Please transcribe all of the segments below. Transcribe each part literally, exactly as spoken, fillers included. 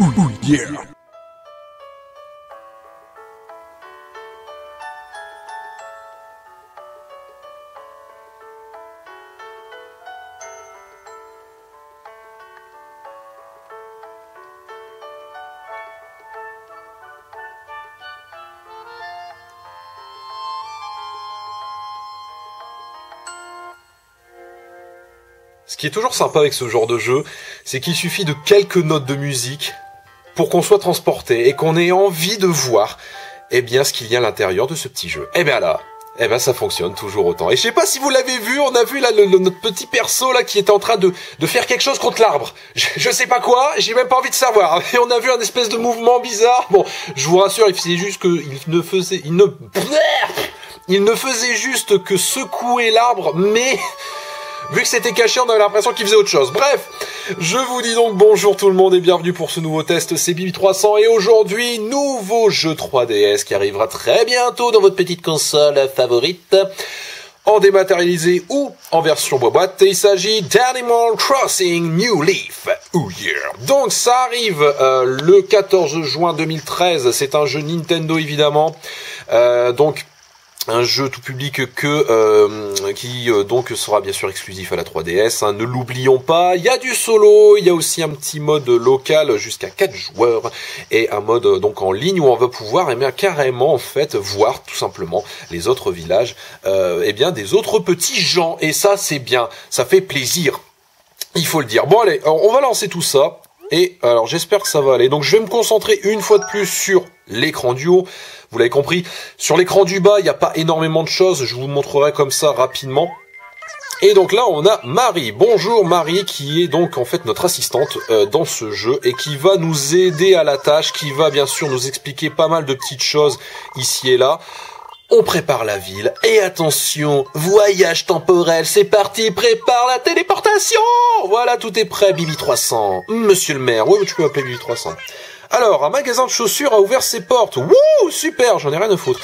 Ooh, yeah. Ce qui est toujours sympa avec ce genre de jeu, c'est qu'il suffit de quelques notes de musique pour qu'on soit transporté et qu'on ait envie de voir eh bien, ce qu'il y a à l'intérieur de ce petit jeu. Et bien là, eh ben ça fonctionne toujours autant. Et je sais pas si vous l'avez vu, on a vu là le, le, notre petit perso là qui était en train de, de faire quelque chose contre l'arbre. Je, je sais pas quoi, j'ai même pas envie de savoir. Et on a vu un espèce de mouvement bizarre. Bon, je vous rassure, c'est juste qu'il ne faisait... Il ne... Il ne faisait juste que secouer l'arbre, mais... Vu que c'était caché, on avait l'impression qu'il faisait autre chose. Bref, je vous dis donc bonjour tout le monde et bienvenue pour ce nouveau test, c'est Bibi trois cents et aujourd'hui, nouveau jeu trois D S qui arrivera très bientôt dans votre petite console favorite, en dématérialisé ou en version boîte. Il s'agit d'Animal Crossing New Leaf. Oh yeah. Donc ça arrive euh, le quatorze juin deux mille treize, c'est un jeu Nintendo évidemment, euh, donc... un jeu tout public que euh, qui euh, donc sera bien sûr exclusif à la trois D S, hein, ne l'oublions pas. Il y a du solo, il y a aussi un petit mode local jusqu'à quatre joueurs et un mode euh, donc en ligne où on va pouvoir eh bien, carrément en fait voir tout simplement les autres villages euh, eh bien des autres petits gens, et ça c'est bien, ça fait plaisir, il faut le dire. Bon allez, on va lancer tout ça et alors j'espère que ça va aller. Donc je vais me concentrer une fois de plus sur l'écran du haut, vous l'avez compris. Sur l'écran du bas, il n'y a pas énormément de choses, je vous montrerai comme ça rapidement. Et donc là, on a Marie. Bonjour Marie, qui est donc en fait notre assistante euh, dans ce jeu et qui va nous aider à la tâche, qui va bien sûr nous expliquer pas mal de petites choses ici et là. On prépare la ville, et attention, voyage temporel, c'est parti, prépare la téléportation! Voilà, tout est prêt, Bibi trois cents. Monsieur le maire, oui, tu peux m'appeler Bibi trois cents. Alors, un magasin de chaussures a ouvert ses portes. Wouh, super, j'en ai rien à foutre.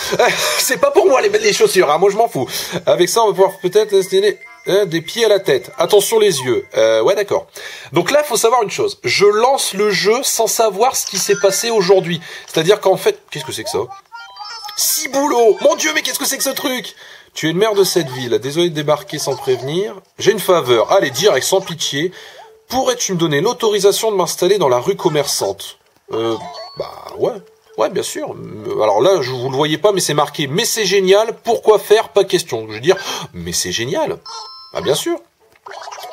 C'est pas pour moi les, les chaussures, hein, moi je m'en fous. Avec ça, on va pouvoir peut-être installer euh, des pieds à la tête. Attention les yeux. Euh, ouais, d'accord. Donc là, il faut savoir une chose. Je lance le jeu sans savoir ce qui s'est passé aujourd'hui. C'est-à-dire qu'en fait... Qu'est-ce que c'est que ça ? Ciboulot ! Mon Dieu, mais qu'est-ce que c'est que ce truc ? Tu es le maire de cette ville. Désolé de débarquer sans prévenir. J'ai une faveur. Allez, direct, sans pitié. Pourrais-tu me donner l'autorisation de m'installer dans la rue commerçante ? Euh, bah ouais, ouais bien sûr. Alors là, je vous le voyez pas, mais c'est marqué. Mais c'est génial, pourquoi faire, pas question. Je veux dire, mais c'est génial. Bah bien sûr.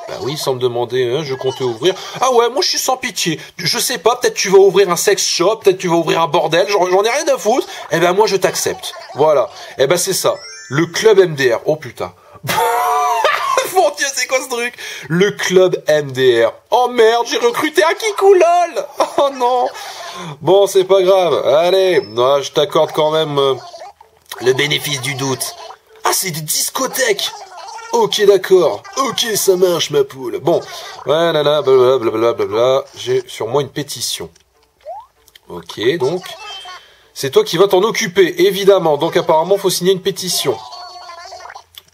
Bah oui, sans me demander, hein, je comptais ouvrir. Ah ouais, moi je suis sans pitié. Je sais pas, peut-être tu vas ouvrir un sex shop, peut-être tu vas ouvrir un bordel, j'en ai rien à foutre. Eh ben moi je t'accepte. Voilà. Eh ben c'est ça. Le club M D R. Oh putain. Mon Dieu, c'est quoi ce truc? Le club M D R. Oh merde, j'ai recruté un Kikoulol. Oh non. Bon, c'est pas grave. Allez, ah, je t'accorde quand même euh, le bénéfice du doute. Ah, c'est des discothèques. Ok, d'accord. Ok, ça marche, ma poule. Bon, voilà, là, blablabla, blablabla. J'ai sur moi une pétition. Ok, donc, c'est toi qui vas t'en occuper, évidemment. Donc, apparemment, faut signer une pétition.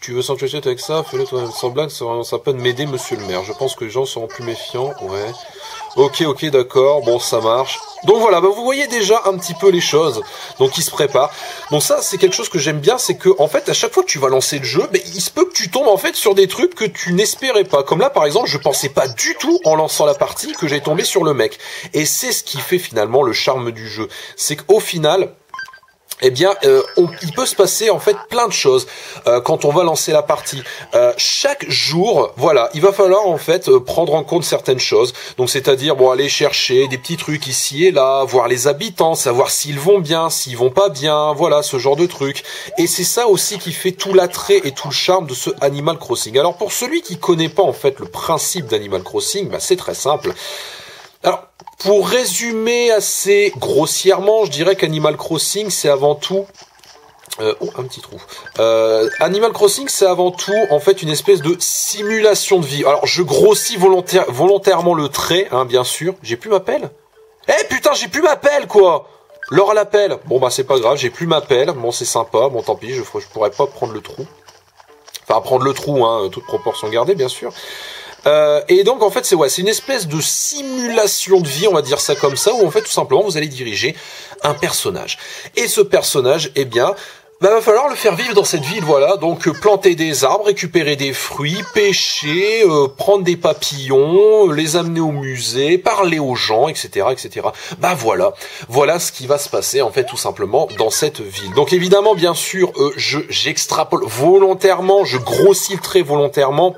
Tu veux s'entuer avec ça? Fais-le toi-même. Sans blague, ça peut m'aider, monsieur le maire. Je pense que les gens seront plus méfiants. Ouais. Ok, ok, d'accord. Bon, ça marche. Donc voilà, bah, vous voyez déjà un petit peu les choses. Donc, ils se préparent. Donc ça, c'est quelque chose que j'aime bien. C'est que, en fait, à chaque fois que tu vas lancer le jeu, bah, il se peut que tu tombes, en fait, sur des trucs que tu n'espérais pas. Comme là, par exemple, je pensais pas du tout, en lançant la partie, que j'allais tomber sur le mec. Et c'est ce qui fait, finalement, le charme du jeu. C'est qu'au final... Eh bien, euh, on, il peut se passer en fait plein de choses euh, quand on va lancer la partie. Euh, chaque jour, voilà, il va falloir en fait euh, prendre en compte certaines choses. Donc, c'est-à-dire, bon, aller chercher des petits trucs ici et là, voir les habitants, savoir s'ils vont bien, s'ils vont pas bien, voilà, ce genre de trucs. Et c'est ça aussi qui fait tout l'attrait et tout le charme de ce Animal Crossing. Alors, pour celui qui connaît pas en fait le principe d'Animal Crossing, bah, c'est très simple. Alors, pour résumer assez grossièrement, je dirais qu'Animal Crossing, c'est avant tout... Euh, oh, un petit trou. Euh, Animal Crossing, c'est avant tout, en fait, une espèce de simulation de vie. Alors, je grossis volontaire, volontairement le trait, hein, bien sûr. J'ai plus ma pelle ? Eh, putain, j'ai plus ma pelle, quoi ! Laure à la pelle. Bon, bah, c'est pas grave, j'ai plus ma pelle. Bon, c'est sympa. Bon, tant pis, je, je pourrais pas prendre le trou. Enfin, prendre le trou, hein, toute proportion gardée, bien sûr. Euh, et donc en fait c'est ouais, c'est une espèce de simulation de vie, on va dire ça comme ça, où en fait tout simplement vous allez diriger un personnage. Et ce personnage, eh bien, bah, va falloir le faire vivre dans cette ville, voilà. Donc euh, planter des arbres, récupérer des fruits, pêcher, euh, prendre des papillons, euh, les amener au musée, parler aux gens, et cetera, et cetera. Bah voilà, voilà ce qui va se passer en fait tout simplement dans cette ville. Donc évidemment, bien sûr, euh, je j'extrapole volontairement, je grossis très volontairement.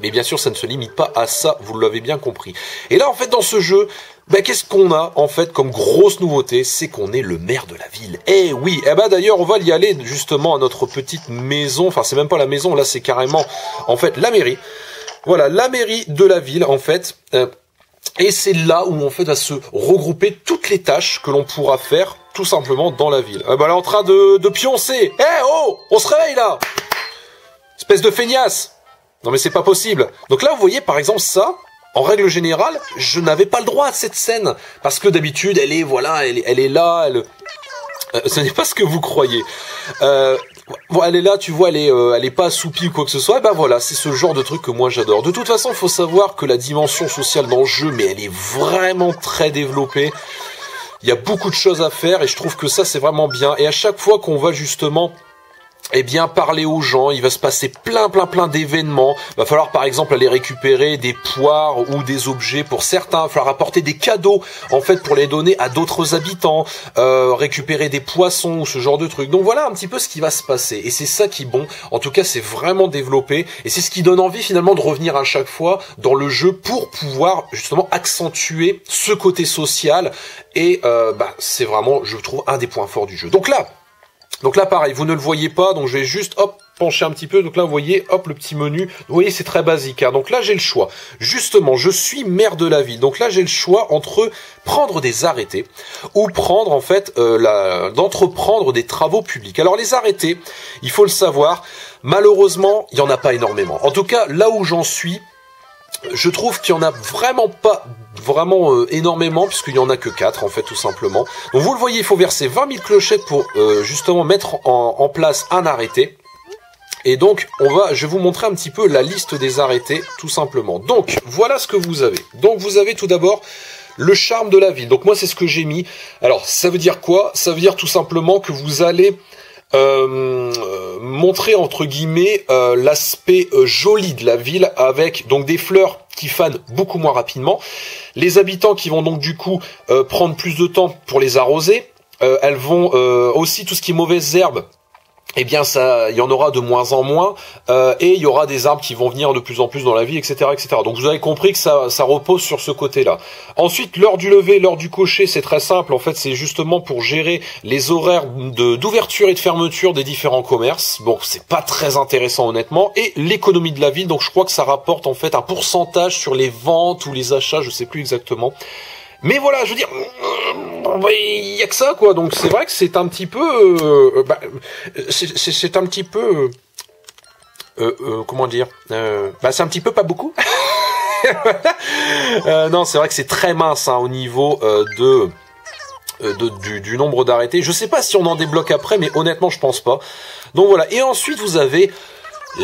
Mais bien sûr, ça ne se limite pas à ça, vous l'avez bien compris. Et là, en fait, dans ce jeu, bah, qu'est-ce qu'on a, en fait, comme grosse nouveauté? C'est qu'on est le maire de la ville. Eh oui! Eh bah, d'ailleurs, on va y aller, justement, à notre petite maison. Enfin, c'est même pas la maison, là, c'est carrément, en fait, la mairie. Voilà, la mairie de la ville, en fait. Euh, et c'est là où, en fait, va se regrouper toutes les tâches que l'on pourra faire, tout simplement, dans la ville. Eh bah, là, en train de, de pioncer. Eh oh! On se réveille, là! Espèce de feignasse! Non mais c'est pas possible. Donc là vous voyez par exemple ça, en règle générale, je n'avais pas le droit à cette scène. Parce que d'habitude elle est voilà, elle, elle est là, elle... Euh, ce n'est pas ce que vous croyez. Euh, elle est là, tu vois, elle est, euh, elle est pas assoupie ou quoi que ce soit. Et ben voilà, c'est ce genre de truc que moi j'adore. De toute façon, il faut savoir que la dimension sociale dans le jeu, mais elle est vraiment très développée. Il y a beaucoup de choses à faire et je trouve que ça c'est vraiment bien. Et à chaque fois qu'on va justement... Eh bien, parler aux gens, il va se passer plein, plein, plein d'événements. Va falloir, par exemple, aller récupérer des poires ou des objets pour certains. Va falloir apporter des cadeaux, en fait, pour les donner à d'autres habitants. Euh, récupérer des poissons ou ce genre de trucs. Donc, voilà un petit peu ce qui va se passer. Et c'est ça qui est bon. En tout cas, c'est vraiment développé. Et c'est ce qui donne envie, finalement, de revenir à chaque fois dans le jeu pour pouvoir, justement, accentuer ce côté social. Et euh, bah, c'est vraiment, je trouve, un des points forts du jeu. Donc là... Donc là, pareil, vous ne le voyez pas, donc je vais juste, hop, pencher un petit peu. Donc là, vous voyez, hop, le petit menu. Vous voyez, c'est très basique, hein. Donc là, j'ai le choix. Justement, je suis maire de la ville. Donc là, j'ai le choix entre prendre des arrêtés ou prendre, en fait, euh, la... d'entreprendre des travaux publics. Alors, les arrêtés, il faut le savoir, malheureusement, il n'y en a pas énormément. En tout cas, là où j'en suis, je trouve qu'il n'y en a vraiment pas... vraiment euh, énormément, puisqu'il n'y en a que quatre en fait tout simplement. Donc vous le voyez, il faut verser vingt mille clochettes pour euh, justement mettre en, en place un arrêté. Et donc on va, je vais vous montrer un petit peu la liste des arrêtés tout simplement. Donc voilà ce que vous avez. Donc vous avez tout d'abord le charme de la ville. Donc moi c'est ce que j'ai mis. Alors ça veut dire quoi? Ça veut dire tout simplement que vous allez Euh, euh, montrer entre guillemets euh, l'aspect euh, joli de la ville avec donc des fleurs qui fanent beaucoup moins rapidement, les habitants qui vont donc du coup euh, prendre plus de temps pour les arroser, euh, elles vont euh, aussi tout ce qui est mauvaises herbes. Eh bien, ça, il y en aura de moins en moins, euh, et il y aura des arbres qui vont venir de plus en plus dans la vie, et cetera, et cetera. Donc, vous avez compris que ça, ça repose sur ce côté-là. Ensuite, l'heure du lever, l'heure du cocher, c'est très simple. En fait, c'est justement pour gérer les horaires de d'ouverture et de fermeture des différents commerces. Bon, c'est pas très intéressant, honnêtement. Et l'économie de la ville. Donc, je crois que ça rapporte en fait un pourcentage sur les ventes ou les achats, je sais plus exactement. Mais voilà, je veux dire, il y a que ça, quoi. Donc c'est vrai que c'est un petit peu, euh, bah, c'est un petit peu, euh, euh, comment dire, euh, bah c'est un petit peu pas beaucoup. euh, non, c'est vrai que c'est très mince hein, au niveau euh, de. De, du, du nombre d'arrêtés. Je sais pas si on en débloque après, mais honnêtement, je pense pas. Donc voilà. Et ensuite, vous avez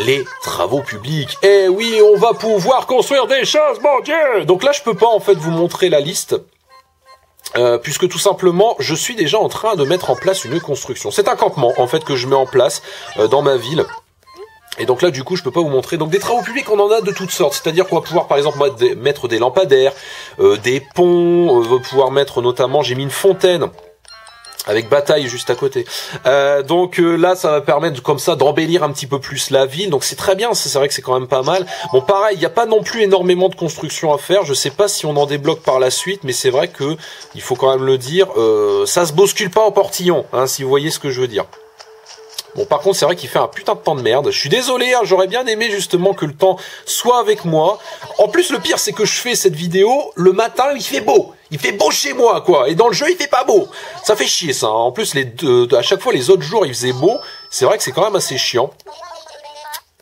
les travaux publics. Eh oui, on va pouvoir construire des choses, mon Dieu! Donc là, je peux pas, en fait, vous montrer la liste, euh, puisque tout simplement, je suis déjà en train de mettre en place une construction. C'est un campement, en fait, que je mets en place euh, dans ma ville. Et donc là, du coup, je peux pas vous montrer. Donc des travaux publics, on en a de toutes sortes. C'est-à-dire qu'on va pouvoir, par exemple, mettre des lampadaires, euh, des ponts, on va pouvoir mettre notamment, j'ai mis une fontaine, avec bataille juste à côté. Euh, donc euh, là, ça va permettre comme ça d'embellir un petit peu plus la ville. Donc c'est très bien, c'est vrai que c'est quand même pas mal. Bon, pareil, il n'y a pas non plus énormément de construction à faire. Je sais pas si on en débloque par la suite, mais c'est vrai que, il faut quand même le dire, euh, ça se bouscule pas en portillon, hein, si vous voyez ce que je veux dire. Bon, par contre, c'est vrai qu'il fait un putain de temps de merde. Je suis désolé, hein, j'aurais bien aimé justement que le temps soit avec moi. En plus, le pire, c'est que je fais cette vidéo le matin, il fait beau. Il fait beau chez moi, quoi. Et dans le jeu, il fait pas beau. Ça fait chier, ça. En plus, les deux, à chaque fois, les autres jours, il faisait beau. C'est vrai que c'est quand même assez chiant.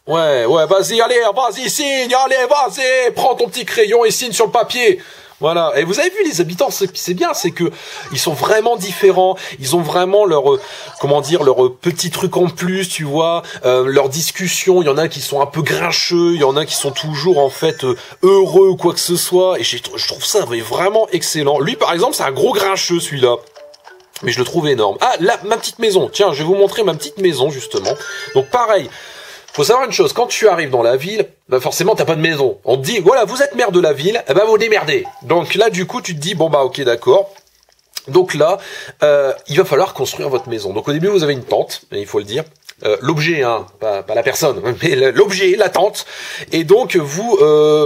Ouais, ouais, vas-y, allez, vas-y, signe, allez, vas-y. Prends ton petit crayon et signe sur le papier. Voilà. Et vous avez vu les habitants, c'est bien, c'est que ils sont vraiment différents. Ils ont vraiment leur, euh, comment dire, leur euh, petit truc en plus, tu vois, euh, leur discussion. Il y en a qui sont un peu grincheux, il y en a qui sont toujours en fait euh, heureux ou quoi que ce soit. Et je trouve ça vraiment excellent. Lui, par exemple, c'est un gros grincheux, celui-là. Mais je le trouve énorme. Ah, là, ma petite maison. Tiens, je vais vous montrer ma petite maison, justement. Donc, pareil. Faut savoir une chose, quand tu arrives dans la ville, bah forcément t'as pas de maison. On te dit, voilà, vous êtes maire de la ville, eh ben vous démerdez. Donc là, du coup, tu te dis, bon bah ok, d'accord. Donc là, euh, il va falloir construire votre maison. Donc au début, vous avez une tente, il faut le dire. Euh, l'objet, hein, pas, pas la personne, mais l'objet, la tente. Et donc, vous... Euh,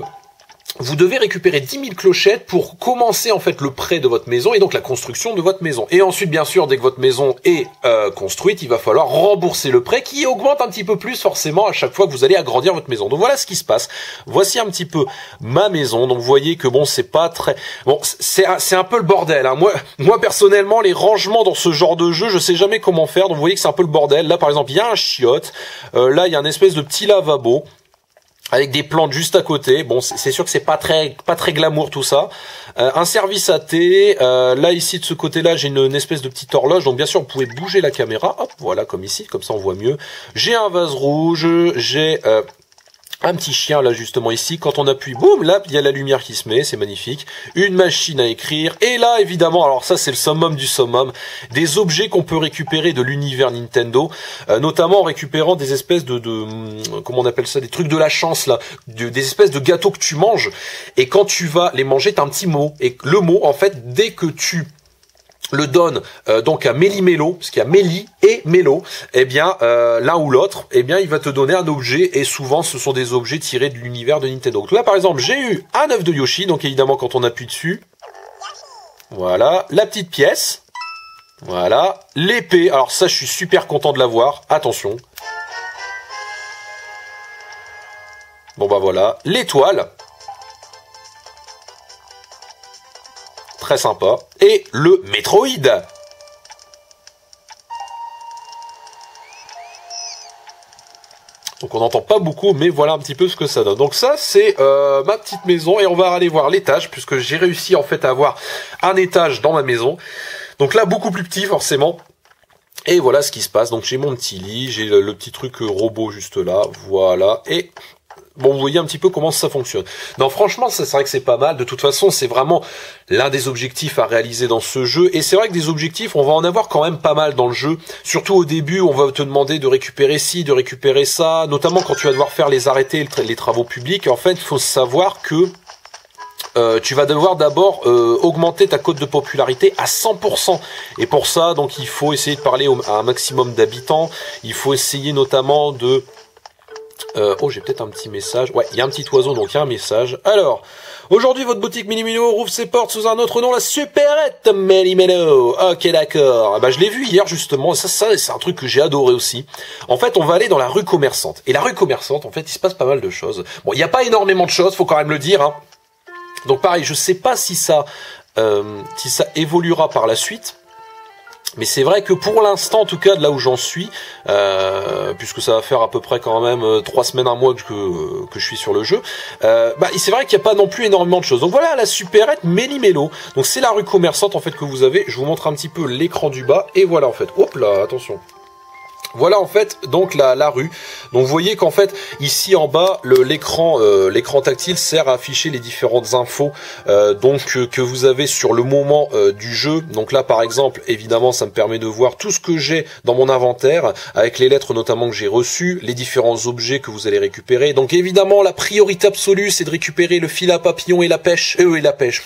vous devez récupérer dix mille clochettes pour commencer en fait le prêt de votre maison et donc la construction de votre maison. Et ensuite, bien sûr, dès que votre maison est euh, construite, il va falloir rembourser le prêt qui augmente un petit peu plus forcément à chaque fois que vous allez agrandir votre maison. Donc voilà ce qui se passe. Voici un petit peu ma maison. Donc vous voyez que bon, c'est pas très... Bon, c'est un, un peu le bordel. Hein. Moi, moi, personnellement, les rangements dans ce genre de jeu, je sais jamais comment faire. Donc vous voyez que c'est un peu le bordel. Là, par exemple, il y a un chiotte. Euh, là, il y a une espèce de petit lavabo. Avec des plantes juste à côté. Bon, c'est sûr que c'est pas très, pas très glamour tout ça. Euh, un service à thé. Euh, là ici de ce côté-là, j'ai une, une espèce de petite horloge. Donc bien sûr, vous pouvez bouger la caméra. Hop, voilà, comme ici, comme ça on voit mieux. J'ai un vase rouge. J'ai euh, un petit chien là justement ici. Quand on appuie, boum, là il y a la lumière qui se met, c'est magnifique. Une machine à écrire. Et là évidemment, alors ça c'est le summum du summum, des objets qu'on peut récupérer de l'univers Nintendo, euh, notamment en récupérant des espèces de, de, comment on appelle ça, des trucs de la chance là, de, des espèces de gâteaux que tu manges. Et quand tu vas les manger, t'as un petit mot. Et le mot, en fait, dès que tu le donne euh, donc à Méli-Mélo, parce qu'il y a Méli et Mélo, eh bien euh, l'un ou l'autre, eh bien il va te donner un objet, et souvent ce sont des objets tirés de l'univers de Nintendo. Donc là par exemple, j'ai eu un œuf de Yoshi, donc évidemment quand on appuie dessus, voilà, la petite pièce, voilà, l'épée, alors ça je suis super content de l'avoir, attention. Bon bah voilà, l'étoile. Très sympa. Et le Metroid. Donc on n'entend pas beaucoup, mais voilà un petit peu ce que ça donne. Donc ça, c'est euh, ma petite maison. Et on va aller voir l'étage, puisque j'ai réussi en fait à avoir un étage dans ma maison. Donc là, beaucoup plus petit forcément. Et voilà ce qui se passe. Donc j'ai mon petit lit, j'ai le, le petit truc robot juste là. Voilà. Et... bon, vous voyez un petit peu comment ça fonctionne. Non, franchement, c'est vrai que c'est pas mal. De toute façon, c'est vraiment l'un des objectifs à réaliser dans ce jeu. Et c'est vrai que des objectifs, on va en avoir quand même pas mal dans le jeu. Surtout au début, on va te demander de récupérer ci, de récupérer ça. Notamment quand tu vas devoir faire les arrêtés, les travaux publics. En fait, il faut savoir que... Euh, tu vas devoir d'abord euh, augmenter ta cote de popularité à cent pour cent. Et pour ça, donc, il faut essayer de parler au, à un maximum d'habitants. Il faut essayer notamment de... Euh, oh, j'ai peut-être un petit message. Ouais, il y a un petit oiseau, donc il y a un message. Alors, aujourd'hui, votre boutique Méli-Mélo rouvre ses portes sous un autre nom, la Supérette Méli-Mélo. Ok, d'accord. Ah bah, je l'ai vu hier, justement. Ça, ça c'est un truc que j'ai adoré aussi. En fait, on va aller dans la rue commerçante. Et la rue commerçante, en fait, il se passe pas mal de choses. Bon, il n'y a pas énormément de choses, faut quand même le dire, hein. Donc, pareil, je sais pas si ça, euh, si ça évoluera par la suite. Mais c'est vrai que pour l'instant, en tout cas, de là où j'en suis, euh, puisque ça va faire à peu près quand même trois semaines, un mois que, que, que je suis sur le jeu, euh, bah, c'est vrai qu'il n'y a pas non plus énormément de choses. Donc voilà, la supérette Méli-Mélo. Donc c'est la rue commerçante, en fait, que vous avez. Je vous montre un petit peu l'écran du bas. Et voilà, en fait. Hop là, attention. Voilà en fait donc la, la rue. Donc vous voyez qu'en fait ici en bas l'écran euh, l'écran tactile sert à afficher les différentes infos euh, donc euh, que vous avez sur le moment euh, du jeu. Donc là par exemple évidemment ça me permet de voir tout ce que j'ai dans mon inventaire avec les lettres notamment que j'ai reçues, les différents objets que vous allez récupérer. Donc évidemment la priorité absolue c'est de récupérer le fil à papillon et la pêche euh, et la pêche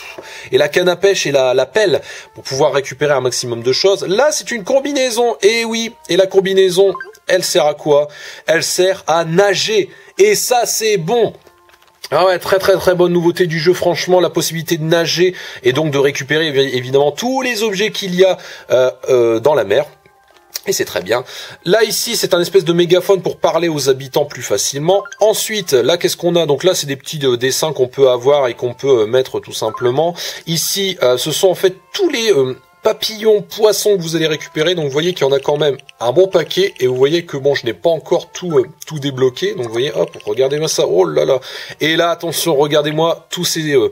et la canne à pêche et la, la pelle pour pouvoir récupérer un maximum de choses. Là c'est une combinaison et oui et la combinaison elle sert à quoi? Elle sert à nager. Et ça, c'est bon. Ah ouais, très très très bonne nouveauté du jeu, franchement, la possibilité de nager et donc de récupérer évidemment tous les objets qu'il y a euh, euh, dans la mer. Et c'est très bien. Là, ici, c'est un espèce de mégaphone pour parler aux habitants plus facilement. Ensuite, là, qu'est-ce qu'on a? Donc là, c'est des petits euh, dessins qu'on peut avoir et qu'on peut euh, mettre tout simplement. Ici, euh, ce sont en fait tous les... Euh, papillons, poissons que vous allez récupérer. Donc vous voyez qu'il y en a quand même un bon paquet et vous voyez que bon je n'ai pas encore tout euh, tout débloqué. Donc vous voyez, hop, regardez-moi ça. Oh là là. Et là attention, regardez-moi tous ces euh,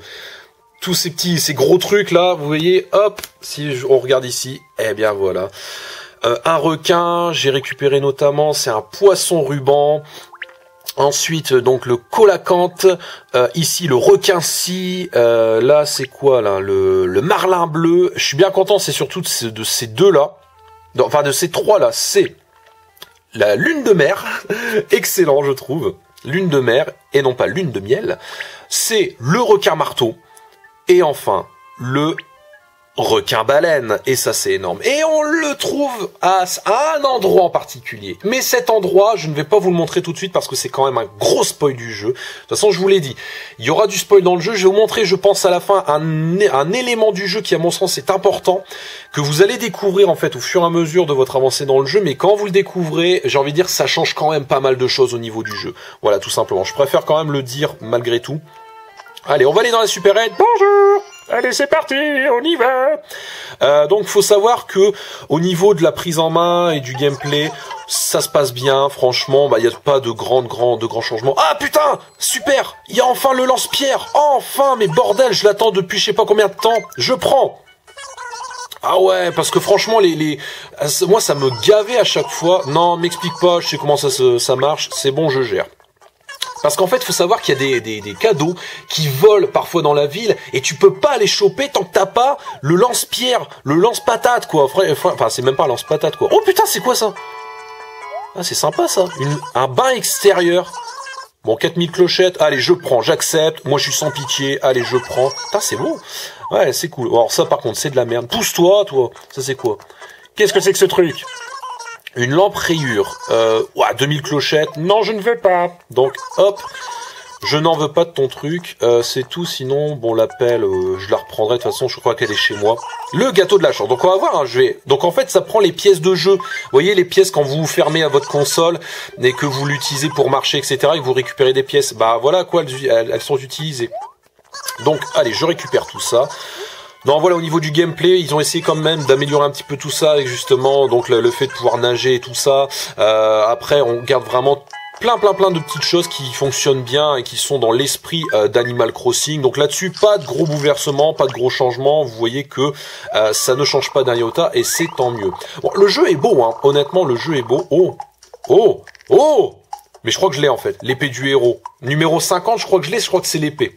tous ces petits, ces gros trucs là, vous voyez, hop, si on regarde ici, eh bien voilà. Euh, un requin, j'ai récupéré notamment, c'est un poisson ruban. Ensuite, donc le colacanthe, euh, ici le requin-ci, euh, là c'est quoi là, le, le marlin bleu. Je suis bien content, c'est surtout de ces, de ces deux là, non, enfin de ces trois là, c'est la lune de mer, excellent je trouve, lune de mer et non pas lune de miel. C'est le requin-marteau et enfin le requin-baleine, et ça c'est énorme. Et on le trouve à un endroit en particulier. Mais cet endroit, je ne vais pas vous le montrer tout de suite parce que c'est quand même un gros spoil du jeu. De toute façon, je vous l'ai dit, il y aura du spoil dans le jeu. Je vais vous montrer, je pense, à la fin, un, un élément du jeu qui, à mon sens, est important, que vous allez découvrir, en fait, au fur et à mesure de votre avancée dans le jeu. Mais quand vous le découvrez, j'ai envie de dire, ça change quand même pas mal de choses au niveau du jeu. Voilà, tout simplement. Je préfère quand même le dire, malgré tout. Allez, on va aller dans la supérette. Bonjour! Allez, c'est parti, on y va. euh, Donc, faut savoir que au niveau de la prise en main et du gameplay, ça se passe bien. Franchement, bah, il n'y a pas de grands, grands, de grands changements. Ah putain, super, il y a enfin le lance-pierre. Enfin, mais bordel, je l'attends depuis je sais pas combien de temps. Je prends. Ah ouais, parce que franchement, les, les, moi, ça me gavait à chaque fois. Non, m'explique pas, je sais comment ça, ça marche. C'est bon, je gère. Parce qu'en fait, faut savoir qu'il y a des, des, des cadeaux qui volent parfois dans la ville et tu peux pas les choper tant que t'as pas le lance-pierre, le lance-patate, quoi. Enfin, c'est même pas un lance-patate, quoi. Oh putain, c'est quoi ça? Ah, c'est sympa, ça. Une, un bain extérieur. Bon, quatre mille clochettes. Allez, je prends, j'accepte. Moi, je suis sans pitié. Allez, je prends. Putain, c'est beau. Ouais, c'est cool. Alors ça, par contre, c'est de la merde. Pousse-toi, toi. Ça, c'est quoi? Qu'est-ce que c'est que ce truc? Une lampe rayure, euh, ouah, deux mille clochettes, non je ne veux pas, donc hop, je n'en veux pas de ton truc, euh, c'est tout, sinon, bon l'appel, euh, je la reprendrai, de toute façon je crois qu'elle est chez moi. Le gâteau de la chance, donc on va voir, hein, je vais... donc en fait ça prend les pièces de jeu, vous voyez les pièces quand vous fermez à votre console, et que vous l'utilisez pour marcher, et cetera, et que vous récupérez des pièces, bah voilà quoi, elles, elles sont utilisées. Donc allez, je récupère tout ça. Non voilà, au niveau du gameplay, ils ont essayé quand même d'améliorer un petit peu tout ça avec justement donc le, le fait de pouvoir nager et tout ça. Euh, après on garde vraiment plein plein plein de petites choses qui fonctionnent bien et qui sont dans l'esprit euh, d'Animal Crossing. Donc là-dessus, pas de gros bouleversements, pas de gros changements. Vous voyez que euh, ça ne change pas d'un iota et c'est tant mieux. Bon, le jeu est beau, hein. Honnêtement le jeu est beau. Oh, oh, oh. Mais je crois que je l'ai en fait, l'épée du héros. Numéro cinquante, je crois que je l'ai, je crois que c'est l'épée.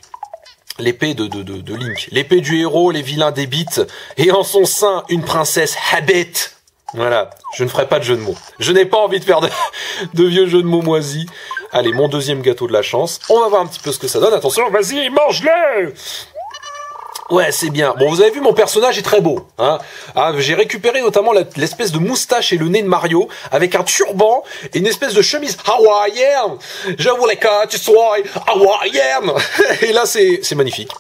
L'épée de, de, de, de Link. L'épée du héros, les vilains débitent. Et en son sein, une princesse habite. Voilà, je ne ferai pas de jeu de mots. Je n'ai pas envie de faire de, de vieux jeux de mots moisis. Allez, mon deuxième gâteau de la chance. On va voir un petit peu ce que ça donne. Attention, vas-y, mange-le! Ouais, c'est bien. Bon, vous avez vu, mon personnage est très beau. Hein. Ah, j'ai récupéré notamment l'espèce de moustache et le nez de Mario avec un turban et une espèce de chemise hawaïenne. Je voulais que tu sois hawaïenne. Et là, c'est magnifique.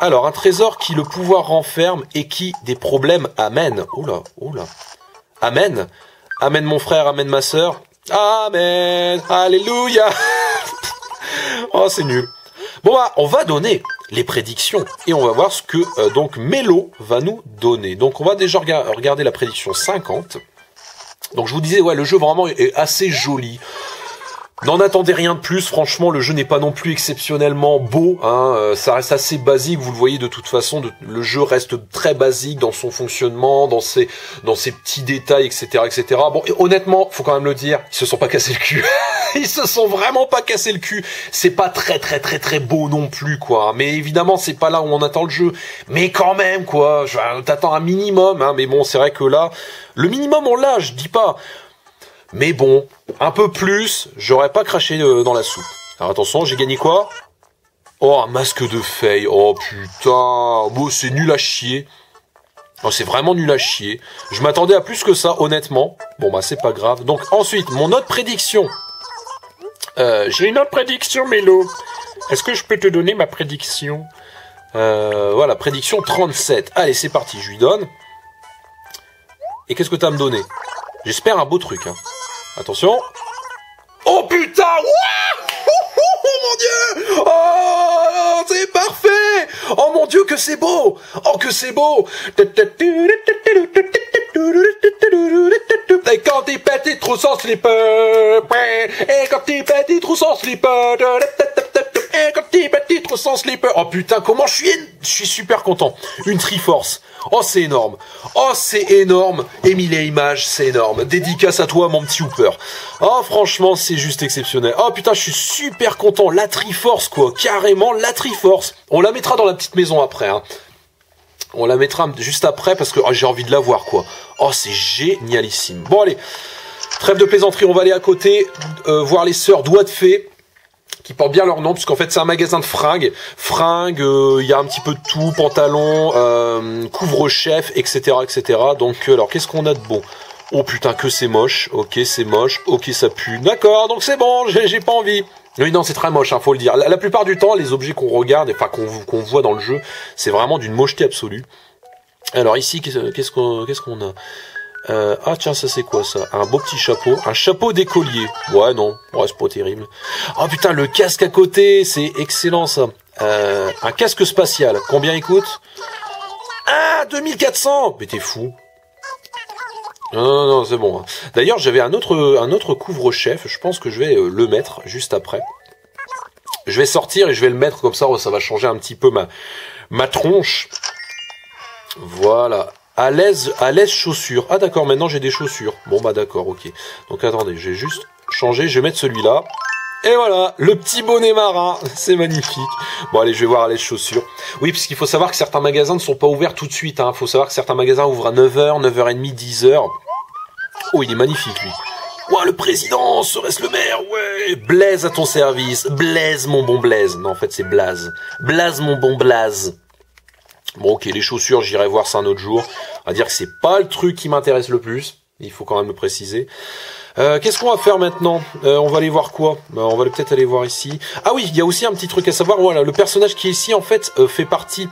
Alors, un trésor qui le pouvoir renferme et qui des problèmes amène. Oula, oula. Amène. Amène mon frère, amène ma sœur. Amen. Alléluia. Oh, c'est nul. Bon, bah, on va donner les prédictions et on va voir ce que euh, donc Mélo va nous donner. Donc on va déjà rega regarder la prédiction cinquante. Donc je vous disais, ouais, le jeu vraiment est assez joli. N'en attendez rien de plus, franchement le jeu n'est pas non plus exceptionnellement beau, hein. euh, ça reste assez basique, vous le voyez de toute façon, de, le jeu reste très basique dans son fonctionnement, dans ses, dans ses petits détails, et cetera et cetera. Bon, et honnêtement, faut quand même le dire, ils se sont pas cassés le cul, ils se sont vraiment pas cassés le cul, c'est pas très très très très beau non plus quoi, mais évidemment c'est pas là où on attend le jeu, mais quand même quoi, t'attends un minimum, hein. Mais bon c'est vrai que là, le minimum on l'a, je dis pas. Mais bon, un peu plus, j'aurais pas craché dans la soupe. Alors attention, j'ai gagné quoi? Oh, un masque de feuille. Oh putain, bon, c'est nul à chier. Oh, c'est vraiment nul à chier. Je m'attendais à plus que ça, honnêtement. Bon, bah c'est pas grave. Donc ensuite, mon autre prédiction. Euh, j'ai une autre prédiction, Mélo. Est-ce que je peux te donner ma prédiction? euh, Voilà, prédiction trente-sept. Allez, c'est parti, je lui donne. Et qu'est-ce que t'as à me donner? J'espère un beau truc, hein. Attention. Oh putain, ouah, oh, oh, oh mon dieu. Oh, c'est parfait. Oh mon dieu, que c'est beau. Oh, que c'est beau. Et quand t'es petit, trop sans slipper. Et quand t'es petit, trop sans slipper. Eh, comme petit petit trop sans slipper. Oh putain, comment je suis, je suis super content. Une Triforce. Oh, c'est énorme. Oh, c'est énorme. Émile et Images, c'est énorme. Dédicace à toi, mon petit Hooper. Oh, franchement, c'est juste exceptionnel. Oh putain, je suis super content. La Triforce, quoi. Carrément, la Triforce. On la mettra dans la petite maison après, hein. On la mettra juste après parce que oh, j'ai envie de la voir, quoi. Oh, c'est génialissime. Bon, allez. Trêve de plaisanterie, on va aller à côté euh, voir les sœurs Doigts de Fée qui portent bien leur nom, parce qu'en fait c'est un magasin de fringues. Fringues, il euh, y a un petit peu de tout, pantalons, euh, couvre-chef, et cetera, et cetera. Donc, alors, qu'est-ce qu'on a de bon? Oh putain, que c'est moche. Ok, c'est moche. Ok, ça pue. D'accord, donc c'est bon, j'ai pas envie. Oui, non, c'est très moche, hein, faut le dire. La, la plupart du temps, les objets qu'on regarde, enfin qu'on qu'on voit dans le jeu, c'est vraiment d'une mocheté absolue. Alors ici, qu'est-ce qu'on qu'est-ce qu'on a? Euh, ah tiens, ça c'est quoi ça? Un beau petit chapeau, un chapeau d'écolier. Ouais non, ouais, c'est pas terrible. Oh putain, le casque à côté, c'est excellent ça. Euh, un casque spatial, combien il coûte? Ah, deux mille quatre cents. Mais t'es fou. Non, non, non, c'est bon. D'ailleurs, j'avais un autre, un autre couvre-chef. Je pense que je vais le mettre juste après. Je vais sortir et je vais le mettre comme ça. Ça va changer un petit peu ma, ma tronche. Voilà. À l'aise, à l'aise chaussures. Ah d'accord, maintenant j'ai des chaussures. Bon bah d'accord, ok. Donc attendez, j'ai juste changé. Je vais mettre celui-là. Et voilà, le petit bonnet marin, c'est magnifique. Bon allez, je vais voir les chaussures. Oui, parce qu'il faut savoir que certains magasins ne sont pas ouverts tout de suite. Il hein. faut savoir que certains magasins ouvrent à neuf heures, neuf heures trente, dix heures. Oh, il est magnifique lui. Ouah, le président, serait-ce le maire? Ouais, Blaise à ton service. Blaise, mon bon Blaise. Non, en fait, c'est Blaze. Blaze, mon bon Blaze. Bon, ok, les chaussures, j'irai voir ça un autre jour. On va dire que c'est pas le truc qui m'intéresse le plus. Il faut quand même le préciser. Euh, qu'est-ce qu'on va faire maintenant? euh, On va aller voir quoi? bah, On va peut-être aller voir ici. Ah oui, il y a aussi un petit truc à savoir. Voilà, le personnage qui est ici, en fait, euh, fait partie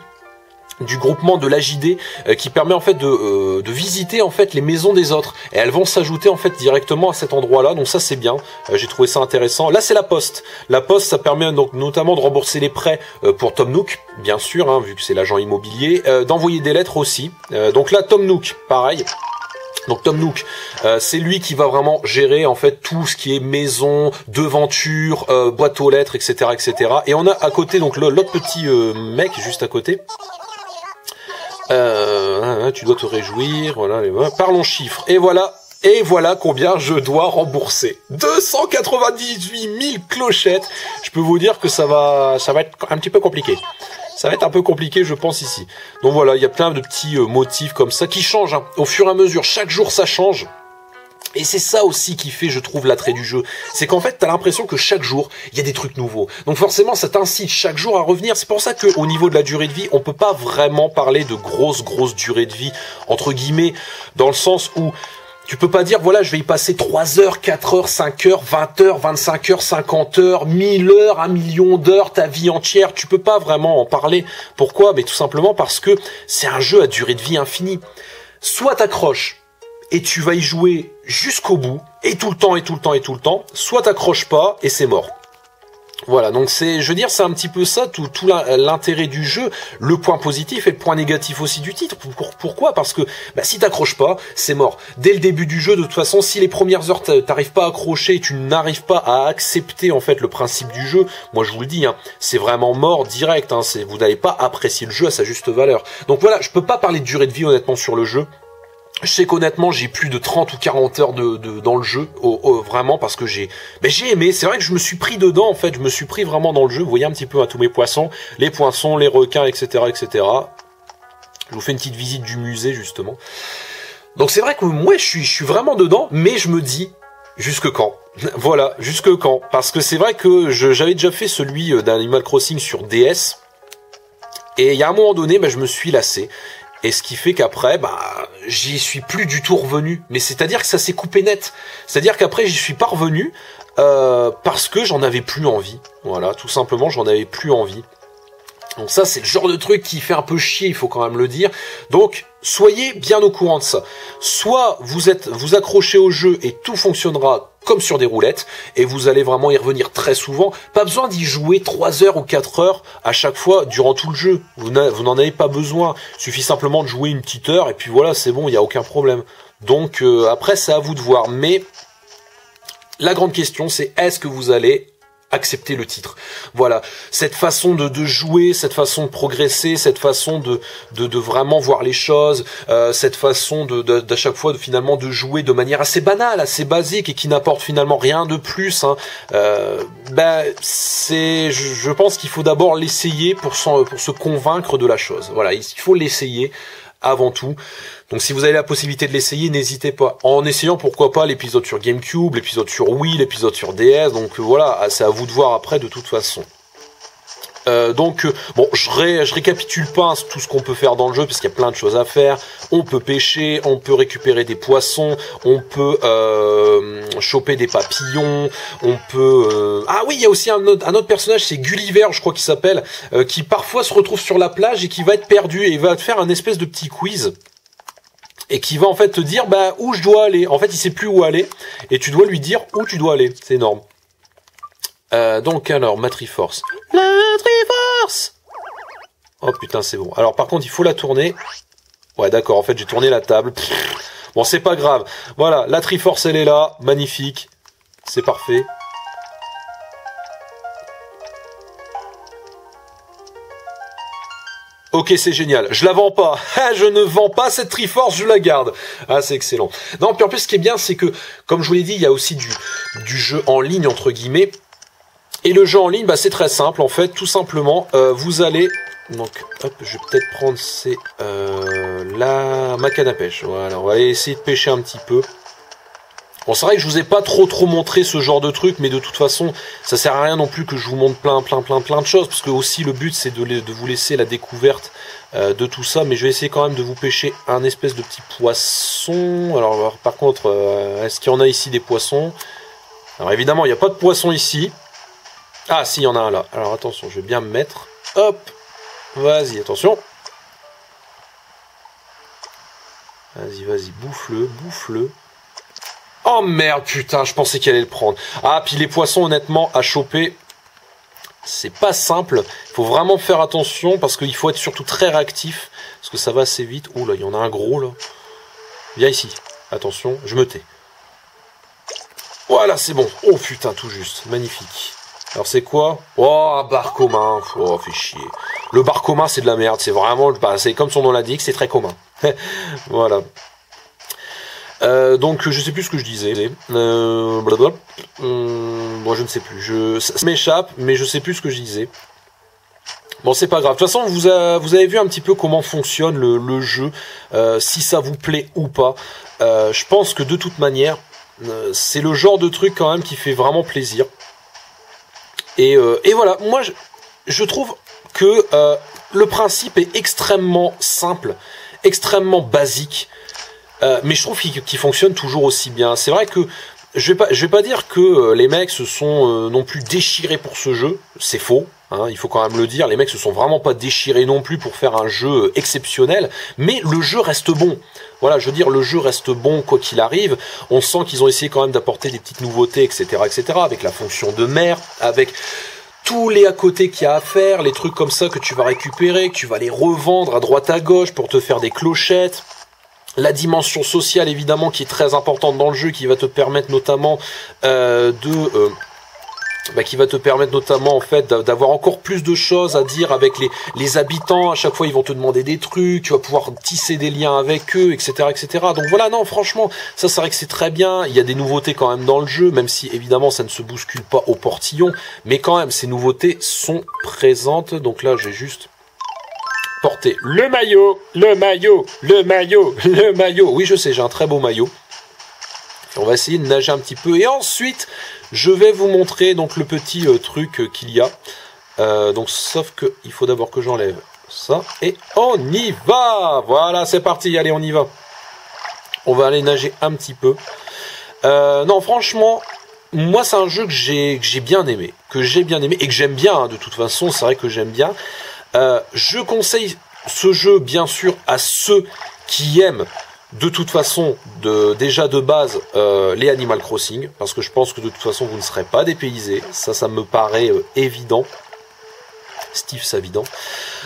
du groupement de l'A J D euh, qui permet en fait de, euh, de visiter en fait les maisons des autres. Et elles vont s'ajouter en fait directement à cet endroit-là. Donc ça c'est bien. Euh, J'ai trouvé ça intéressant. Là c'est la poste. La poste, ça permet donc notamment de rembourser les prêts euh, pour Tom Nook, bien sûr, hein, vu que c'est l'agent immobilier. Euh, D'envoyer des lettres aussi. Euh, donc là Tom Nook, pareil. Donc Tom Nook, euh, c'est lui qui va vraiment gérer en fait tout ce qui est maison, devanture, euh, boîte aux lettres, et cetera, et cetera. Et on a à côté donc l'autre petit euh, mec juste à côté. Euh, tu dois te réjouir, voilà, les... parlons chiffres, et voilà, et voilà combien je dois rembourser, deux cent quatre-vingt-dix-huit mille clochettes. Je peux vous dire que ça va, ça va être un petit peu compliqué, ça va être un peu compliqué je pense ici. Donc voilà, il y a plein de petits euh, motifs comme ça qui changent, hein, au fur et à mesure, chaque jour ça change. Et c'est ça aussi qui fait, je trouve, l'attrait du jeu. C'est qu'en fait, t'as l'impression que chaque jour, il y a des trucs nouveaux. Donc forcément, ça t'incite chaque jour à revenir. C'est pour ça qu'au niveau de la durée de vie, on peut pas vraiment parler de grosse, grosse durée de vie, entre guillemets, dans le sens où tu peux pas dire, voilà, je vais y passer trois heures, quatre heures, cinq heures, vingt heures, vingt-cinq heures, cinquante heures, mille heures, un million d'heures, ta vie entière. Tu peux pas vraiment en parler. Pourquoi? Mais tout simplement parce que c'est un jeu à durée de vie infinie. Soit t'accroches et tu vas y jouer jusqu'au bout, et tout le temps, et tout le temps, et tout le temps, soit t'accroches pas, et c'est mort. Voilà, donc c'est, je veux dire, c'est un petit peu ça, tout, tout l'intérêt du jeu, le point positif et le point négatif aussi du titre. Pourquoi? Parce que bah, si t'accroches pas, c'est mort. Dès le début du jeu, de toute façon, si les premières heures t'arrives pas à accrocher, tu n'arrives pas à accepter en fait le principe du jeu, moi je vous le dis, hein, c'est vraiment mort direct, hein, vous n'allez pas apprécier le jeu à sa juste valeur. Donc voilà, je peux pas parler de durée de vie honnêtement sur le jeu. Je sais qu'honnêtement j'ai plus de trente ou quarante heures de, de dans le jeu, oh, oh, vraiment, parce que j'ai ben, j'ai aimé, c'est vrai que je me suis pris dedans en fait, je me suis pris vraiment dans le jeu, vous voyez un petit peu à tous mes poissons, les poinçons, les requins, et cetera, et cetera. Je vous fais une petite visite du musée justement. Donc c'est vrai que moi je suis, je suis vraiment dedans, mais je me dis, jusque quand? Voilà, jusque quand? Parce que c'est vrai que j'avais déjà fait celui d'Animal Crossing sur D S, et il y a un moment donné, ben, je me suis lassé. Et ce qui fait qu'après, bah, j'y suis plus du tout revenu. Mais c'est-à-dire que ça s'est coupé net. C'est-à-dire qu'après, j'y suis pas revenu euh, parce que j'en avais plus envie. Voilà, tout simplement, j'en avais plus envie. Donc ça, c'est le genre de truc qui fait un peu chier, il faut quand même le dire. Donc, soyez bien au courant de ça. Soit vous êtes, vous accrochez au jeu et tout fonctionnera comme sur des roulettes, et vous allez vraiment y revenir très souvent. Pas besoin d'y jouer trois heures ou quatre heures à chaque fois durant tout le jeu. Vous n'en avez pas besoin. Il suffit simplement de jouer une petite heure, et puis voilà, c'est bon, il n'y a aucun problème. Donc euh, après, c'est à vous de voir. Mais la grande question, c'est est-ce que vous allez accepter le titre. Voilà, cette façon de, de jouer, cette façon de progresser, cette façon de, de, de vraiment voir les choses, euh, cette façon de, de, d'à chaque fois de, finalement de jouer de manière assez banale, assez basique et qui n'apporte finalement rien de plus. Hein. Euh, bah, c'est, je, je pense qu'il faut d'abord l'essayer pour, s'en, pour se convaincre de la chose. Voilà, il faut l'essayer avant tout. Donc si vous avez la possibilité de l'essayer, n'hésitez pas. En essayant, pourquoi pas, l'épisode sur GameCube, l'épisode sur Wii, l'épisode sur D S. Donc voilà, c'est à vous de voir après de toute façon. Euh, donc bon, je, ré, je récapitule pas tout ce qu'on peut faire dans le jeu parce qu'il y a plein de choses à faire. On peut pêcher, on peut récupérer des poissons, on peut euh, choper des papillons, on peut. Euh... Ah oui, il y a aussi un autre, un autre personnage, c'est Gulliver, je crois qu'il s'appelle, euh, qui parfois se retrouve sur la plage et qui va être perdu et il va te faire un espèce de petit quiz. Et qui va en fait te dire bah où je dois aller. En fait, il sait plus où aller et tu dois lui dire où tu dois aller. C'est énorme. Euh, donc alors, ma Triforce. La Triforce. Oh putain, c'est bon. Alors par contre, il faut la tourner. Ouais, d'accord. En fait, j'ai tourné la table. Bon, c'est pas grave. Voilà, la Triforce, elle est là, magnifique. C'est parfait. Ok, c'est génial. Je la vends pas. Je ne vends pas cette Triforce, je la garde. Ah, c'est excellent. Non, puis en plus, ce qui est bien, c'est que, comme je vous l'ai dit, il y a aussi du, du jeu en ligne, entre guillemets. Et le jeu en ligne, bah, c'est très simple, en fait. Tout simplement, euh, vous allez... Donc, hop, je vais peut-être prendre ces... Euh, la... ma canne à pêche. Voilà, on va essayer de pêcher un petit peu. Bon, c'est vrai que je vous ai pas trop trop montré ce genre de truc, mais de toute façon, ça sert à rien non plus que je vous montre plein plein plein plein de choses, parce que aussi le but c'est de, de vous laisser la découverte euh, de tout ça, mais je vais essayer quand même de vous pêcher un espèce de petit poisson. Alors, alors par contre, euh, est-ce qu'il y en a ici des poissons? Alors évidemment, il n'y a pas de poisson ici. Ah si, il y en a un là. Alors attention, je vais bien me mettre. Hop, vas-y, attention. Vas-y, vas-y, bouffe-le, bouffe-le. Oh merde, putain, je pensais qu'il allait le prendre. Ah, puis les poissons, honnêtement, à choper, c'est pas simple. Il faut vraiment faire attention parce qu'il faut être surtout très réactif. Parce que ça va assez vite. Ouh là, il y en a un gros là. Viens ici. Attention, je me tais. Voilà, c'est bon. Oh putain, tout juste. Magnifique. Alors c'est quoi? Oh, un bar commun. Oh, fait chier. Le bar commun, c'est de la merde. C'est vraiment... Bah, c'est comme son nom l'indique, c'est très commun. Voilà. Euh, donc je sais plus ce que je disais. Euh, blablabla. Euh, bon, je ne sais plus. Je, ça m'échappe, mais je sais plus ce que je disais. Bon, c'est pas grave. De toute façon, vous, a, vous avez vu un petit peu comment fonctionne le, le jeu, euh, si ça vous plaît ou pas. Euh, je pense que de toute manière, euh, c'est le genre de truc quand même qui fait vraiment plaisir. Et, euh, et voilà. Moi, je, je trouve que euh, le principe est extrêmement simple, extrêmement basique. Euh, mais je trouve qu'il qu'il fonctionne toujours aussi bien. C'est vrai que je vais pas, je vais pas dire que euh, les mecs se sont euh, non plus déchirés pour ce jeu. C'est faux, hein, il faut quand même le dire. Les mecs se sont vraiment pas déchirés non plus pour faire un jeu exceptionnel. Mais le jeu reste bon. Voilà, je veux dire, le jeu reste bon quoi qu'il arrive. On sent qu'ils ont essayé quand même d'apporter des petites nouveautés, et cetera, et cetera. Avec la fonction de mer, avec... tous les à côté qu'il y a à faire, les trucs comme ça que tu vas récupérer, que tu vas les revendre à droite à gauche pour te faire des clochettes. La dimension sociale, évidemment, qui est très importante dans le jeu, qui va te permettre notamment euh, de... Euh, bah, qui va te permettre notamment, en fait, d'avoir encore plus de choses à dire avec les, les habitants. À chaque fois, ils vont te demander des trucs, tu vas pouvoir tisser des liens avec eux, et cetera, et cetera. Donc voilà, non, franchement, ça, c'est vrai que c'est très bien. Il y a des nouveautés quand même dans le jeu, même si, évidemment, ça ne se bouscule pas au portillon. Mais quand même, ces nouveautés sont présentes. Donc là, j'ai juste... porter le maillot, le maillot, le maillot, le maillot. Oui, je sais, j'ai un très beau maillot. On va essayer de nager un petit peu. Et ensuite, je vais vous montrer donc le petit euh, truc qu'il y a. Euh, donc, sauf que il faut d'abord que j'enlève ça. Et on y va. Voilà, c'est parti. Allez, on y va. On va aller nager un petit peu. Euh, non, franchement... Moi, c'est un jeu que j'ai que j'ai bien aimé, que j'ai bien aimé et que j'aime bien. Hein, de toute façon, c'est vrai que j'aime bien. Euh, je conseille ce jeu, bien sûr, à ceux qui aiment, de toute façon, de, déjà de base, euh, les Animal Crossing, parce que je pense que de toute façon, vous ne serez pas dépaysés. Ça, ça me paraît euh, évident. Steve Savidan.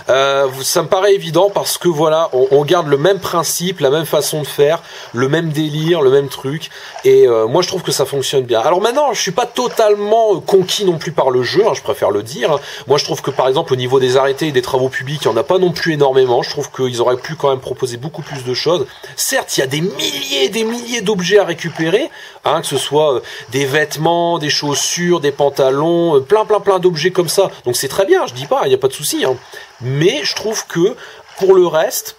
Euh, ça me paraît évident parce que voilà, on, on garde le même principe, la même façon de faire, le même délire, le même truc. Et euh, moi, je trouve que ça fonctionne bien. Alors maintenant, je suis pas totalement conquis non plus par le jeu, hein, je préfère le dire. Moi, je trouve que par exemple, au niveau des arrêtés et des travaux publics, il n'y en a pas non plus énormément. Je trouve qu'ils auraient pu quand même proposer beaucoup plus de choses. Certes, il y a des milliers et des milliers d'objets à récupérer, hein, que ce soit des vêtements, des chaussures, des pantalons, plein plein plein d'objets comme ça. Donc c'est très bien, je dis pas, il n'y a pas de souci. Hein. Mais je trouve que pour le reste...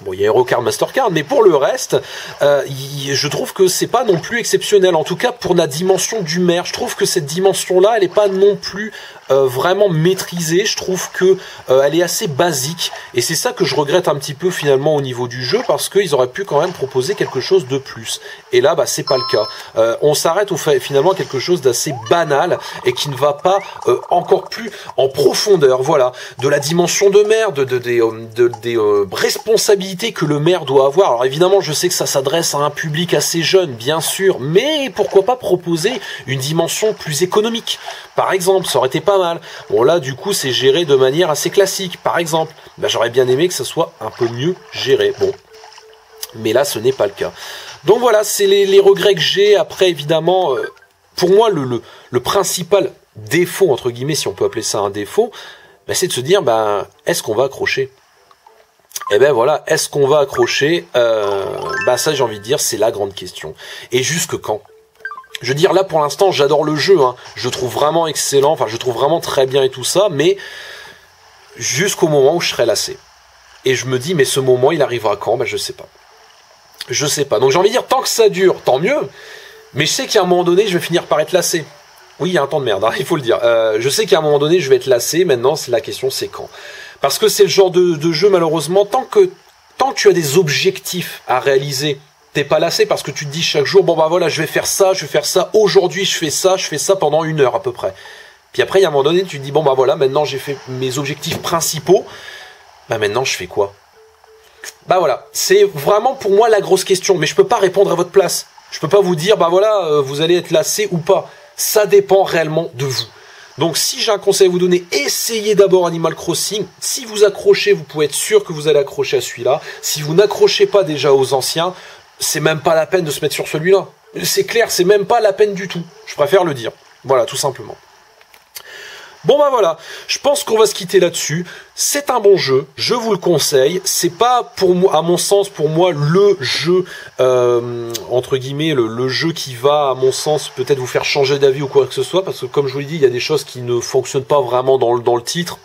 Bon, il y a HeroCard, Mastercard, mais pour le reste, euh, y, je trouve que c'est pas non plus exceptionnel. En tout cas, pour la dimension du maire, je trouve que cette dimension-là, elle n'est pas non plus euh, vraiment maîtrisée. Je trouve que euh, elle est assez basique, et c'est ça que je regrette un petit peu finalement au niveau du jeu, parce qu'ils auraient pu quand même proposer quelque chose de plus. Et là, bah, c'est pas le cas. Euh, on s'arrête au fait finalement à quelque chose d'assez banal et qui ne va pas euh, encore plus en profondeur. Voilà, de la dimension de maire, de des de, de, de, de, euh, responsabilités que le maire doit avoir. Alors évidemment, je sais que ça s'adresse à un public assez jeune, bien sûr, mais pourquoi pas proposer une dimension plus économique, par exemple, ça aurait été pas mal. Bon là, du coup, c'est géré de manière assez classique, par exemple. Ben, j'aurais bien aimé que ça soit un peu mieux géré. Bon. Mais là, ce n'est pas le cas. Donc voilà, c'est les, les regrets que j'ai. Après, évidemment, euh, pour moi, le, le, le principal défaut, entre guillemets, si on peut appeler ça un défaut, ben, c'est de se dire, ben, est-ce qu'on va accrocher ? Et eh ben voilà, est-ce qu'on va accrocher? euh, Bah ça, j'ai envie de dire, c'est la grande question. Et jusque quand? Je veux dire, là pour l'instant, j'adore le jeu, hein. Je trouve vraiment excellent, enfin je trouve vraiment très bien et tout ça, mais jusqu'au moment où je serai lassé. Et je me dis, mais ce moment, il arrivera quand? Bah je sais pas. Je sais pas. Donc j'ai envie de dire, tant que ça dure, tant mieux. Mais je sais qu'à un moment donné, je vais finir par être lassé. Oui, il y a un temps de merde, hein, il faut le dire. Euh, je sais qu'à un moment donné, je vais être lassé. Maintenant, la question, c'est quand? Parce que c'est le genre de, de jeu, malheureusement, tant que, tant que tu as des objectifs à réaliser, t'es pas lassé, parce que tu te dis chaque jour, bon bah voilà, je vais faire ça, je vais faire ça, aujourd'hui je fais ça, je fais ça pendant une heure à peu près. Puis après, il y a un moment donné, tu te dis, bon bah voilà, maintenant j'ai fait mes objectifs principaux, bah maintenant je fais quoi? Bah voilà, c'est vraiment pour moi la grosse question, mais je peux pas répondre à votre place. Je peux pas vous dire, bah voilà, vous allez être lassé ou pas. Ça dépend réellement de vous. Donc si j'ai un conseil à vous donner, essayez d'abord Animal Crossing. Si vous accrochez, vous pouvez être sûr que vous allez accrocher à celui-là. Si vous n'accrochez pas déjà aux anciens, c'est même pas la peine de se mettre sur celui-là. C'est clair, c'est même pas la peine du tout. Je préfère le dire. Voilà, tout simplement. Bon bah voilà, je pense qu'on va se quitter là-dessus. C'est un bon jeu, je vous le conseille. C'est pas pour moi, à mon sens, pour moi le jeu euh, entre guillemets, le, le jeu qui va, à mon sens, peut-être vous faire changer d'avis ou quoi que ce soit, parce que comme je vous l'ai dit, il y a des choses qui ne fonctionnent pas vraiment dans le, dans le titre.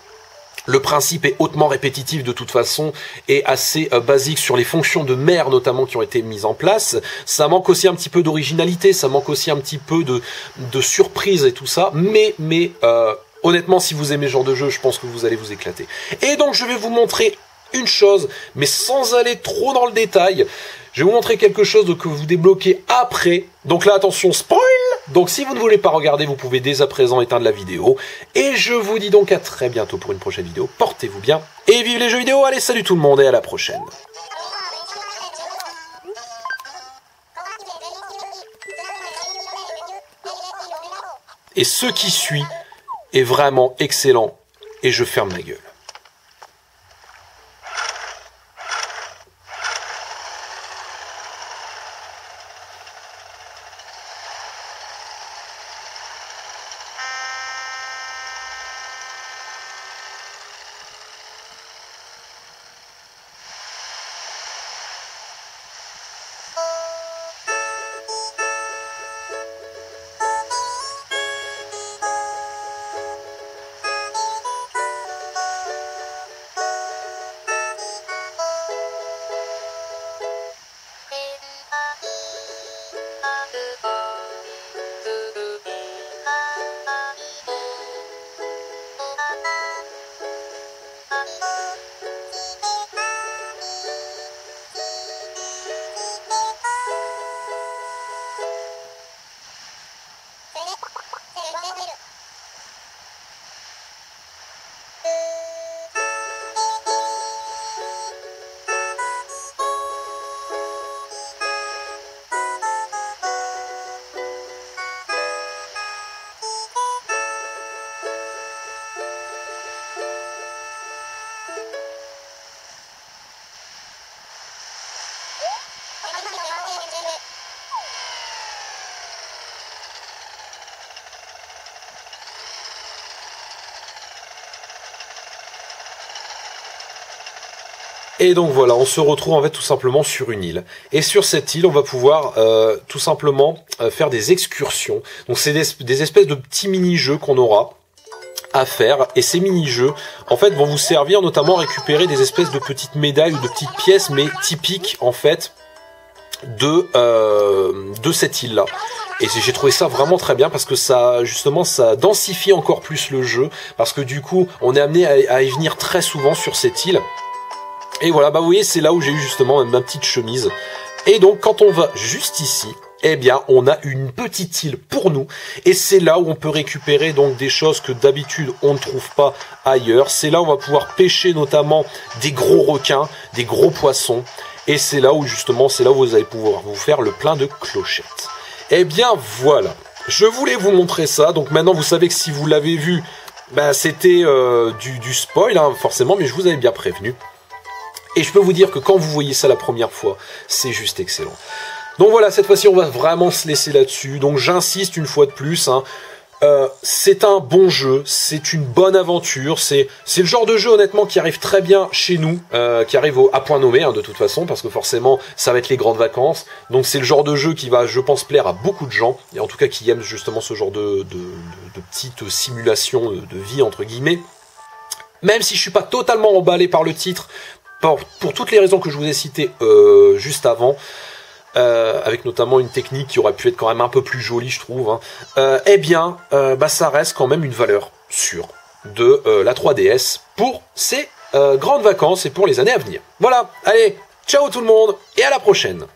Le principe est hautement répétitif de toute façon et assez euh, basique sur les fonctions de maire notamment qui ont été mises en place. Ça manque aussi un petit peu d'originalité, ça manque aussi un petit peu de, de surprise et tout ça. Mais mais euh, honnêtement, si vous aimez ce genre de jeu, je pense que vous allez vous éclater. Et donc, je vais vous montrer une chose, mais sans aller trop dans le détail. Je vais vous montrer quelque chose que vous débloquez après. Donc là, attention, spoil! Donc si vous ne voulez pas regarder, vous pouvez dès à présent éteindre la vidéo. Et je vous dis donc à très bientôt pour une prochaine vidéo. Portez-vous bien et vive les jeux vidéo. Allez, salut tout le monde et à la prochaine. Et ce qui suit est vraiment excellent, et je ferme ma gueule. Et donc voilà, on se retrouve en fait tout simplement sur une île. Et sur cette île, on va pouvoir euh, tout simplement euh, faire des excursions. Donc c'est des, des espèces de petits mini-jeux qu'on aura à faire, et ces mini-jeux en fait vont vous servir notamment à récupérer des espèces de petites médailles ou de petites pièces, mais typiques en fait de euh, de cette île là. Et j'ai trouvé ça vraiment très bien parce que ça, justement, ça densifie encore plus le jeu, parce que du coup on est amené à, à y venir très souvent sur cette île. Et voilà, bah vous voyez, c'est là où j'ai eu justement ma petite chemise. Et donc quand on va juste ici, eh bien, on a une petite île pour nous, et c'est là où on peut récupérer donc des choses que d'habitude on ne trouve pas ailleurs. C'est là où on va pouvoir pêcher notamment des gros requins, des gros poissons, et c'est là où justement, c'est là où vous allez pouvoir vous faire le plein de clochettes. Eh bien, voilà. Je voulais vous montrer ça. Donc maintenant, vous savez que si vous l'avez vu, ben, c'était euh, du, du spoil, hein, forcément, mais je vous avais bien prévenu. Et je peux vous dire que quand vous voyez ça la première fois, c'est juste excellent. Donc voilà, cette fois-ci, on va vraiment se laisser là-dessus. Donc j'insiste une fois de plus, hein, euh, c'est un bon jeu, c'est une bonne aventure, c'est c'est le genre de jeu honnêtement qui arrive très bien chez nous, euh, qui arrive au, à point nommé hein, de toute façon, parce que forcément, ça va être les grandes vacances. Donc c'est le genre de jeu qui va, je pense, plaire à beaucoup de gens, et en tout cas qui aiment justement ce genre de, de, de petite simulation de, de vie, entre guillemets. Même si je suis pas totalement emballé par le titre, pour, pour toutes les raisons que je vous ai citées euh, juste avant, Euh, avec notamment une technique qui aurait pu être quand même un peu plus jolie, je trouve, hein. euh, eh bien, euh, bah, ça reste quand même une valeur sûre de euh, la trois D S pour ces euh, grandes vacances et pour les années à venir. Voilà, allez, ciao tout le monde, et à la prochaine!